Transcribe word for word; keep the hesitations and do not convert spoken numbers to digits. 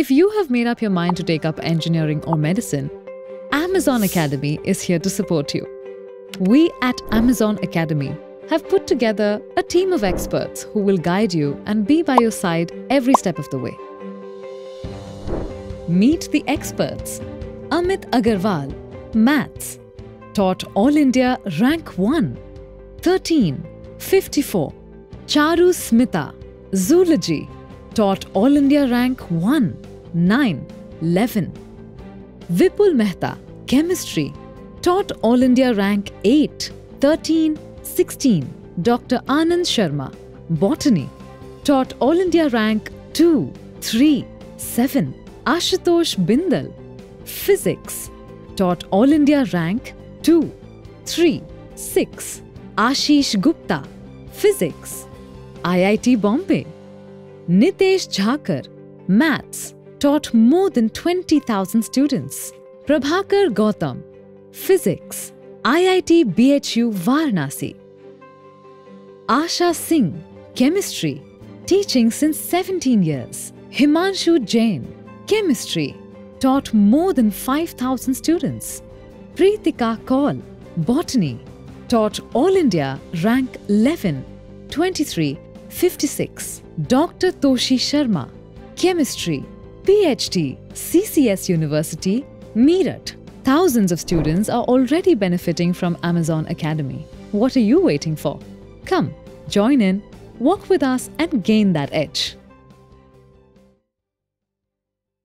If you have made up your mind to take up engineering or medicine, Amazon Academy is here to support you. We at Amazon Academy have put together a team of experts who will guide you and be by your side every step of the way. Meet the experts. Amit Agarwal, Maths, taught All India Rank one, thirteen, fifty-four. Charu Smita, Zoology, taught All India Rank one, nine, eleven. Vipul Mehta, Chemistry, taught All India Rank eight, thirteen, sixteen. Doctor Anand Sharma, Botany, taught All India Rank two, three, seven. Ashutosh Bindal, Physics, taught All India Rank two, three, six. Ashish Gupta, Physics, I I T Bombay. Nitesh Jhakar, Maths, taught more than twenty thousand students. Prabhakar Gautam, Physics, I I T B H U Varanasi. Asha Singh, Chemistry, teaching since seventeen years. Himanshu Jain, Chemistry, taught more than five thousand students. Preetika Koul, Botany, taught All India Rank eleven, twenty-three, fifty-six. Doctor Toshi Sharma, Chemistry, PhD, C C S University, Meerut. Thousands of students are already benefiting from Amazon Academy. What are you waiting for? Come, join in, walk with us and gain that edge.